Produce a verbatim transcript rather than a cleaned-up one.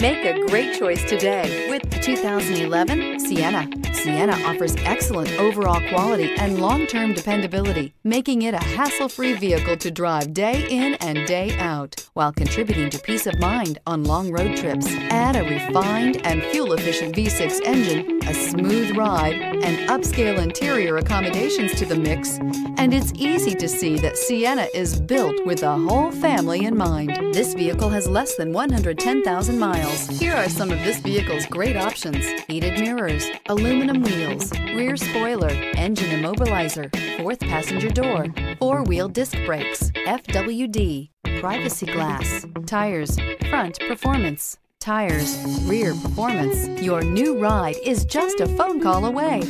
Make a great choice today with the two thousand eleven Sienna. Sienna offers excellent overall quality and long-term dependability, making it a hassle-free vehicle to drive day in and day out, while contributing to peace of mind on long road trips. Add a refined and fuel-efficient V six engine, a smooth ride, and upscale interior accommodations to the mix, and it's easy to see that Sienna is built with the whole family in mind. This vehicle has less than one hundred ten thousand miles. Here are some of this vehicle's great options: heated mirrors, aluminum wheels, rear spoiler, engine immobilizer, fourth passenger door, four-wheel disc brakes, F W D, privacy glass, tires, front performance, tires, rear performance. Your new ride is just a phone call away.